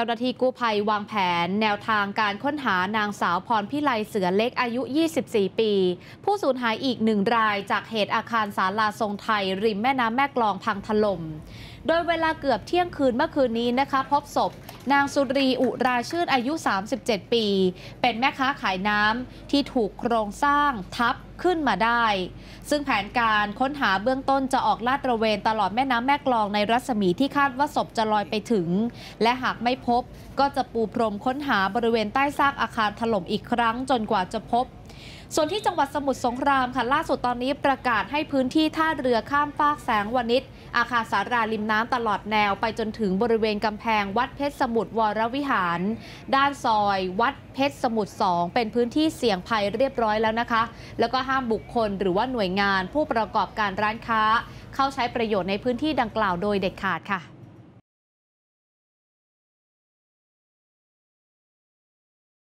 เจ้าหน้าที่กู้ภัยวางแผนแนวทางการค้นหานางสาวพรพิไลเสือเล็กอายุ24ปีผู้สูญหายอีก1รายจากเหตุอาคารศาลาทรงไทยริมแม่น้ำแม่กลองพังถล่มโดยเวลาเกือบเที่ยงคืนเมื่อคืนนี้นะคะพบศพนางสุรีอุราชื่นอายุ37ปีเป็นแม่ค้าขายน้ำที่ถูกโครงสร้างทับขึ้นมาได้ซึ่งแผนการค้นหาเบื้องต้นจะออกลาดตระเวนตลอดแม่น้ำแม่กลองในรัศมีที่คาดว่าศพจะลอยไปถึงและหากไม่พบก็จะปูพรมค้นหาบริเวณใต้ซากอาคารถล่มอีกครั้งจนกว่าจะพบส่วนที่จังหวัดสมุทรสงครามค่ะล่าสุดตอนนี้ประกาศให้พื้นที่ท่าเรือข้ามฟากแสงวนิชอาคารศาลาริมน้ำตลอดแนวไปจนถึงบริเวณกำแพงวัดเพชรสมุทรวรวิหารด้านซอยวัดเพชรสมุทร2เป็นพื้นที่เสี่ยงภัยเรียบร้อยแล้วนะคะแล้วก็ห้ามบุคคลหรือว่าหน่วยงานผู้ประกอบการร้านค้าเข้าใช้ประโยชน์ในพื้นที่ดังกล่าวโดยเด็ดขาดค่ะ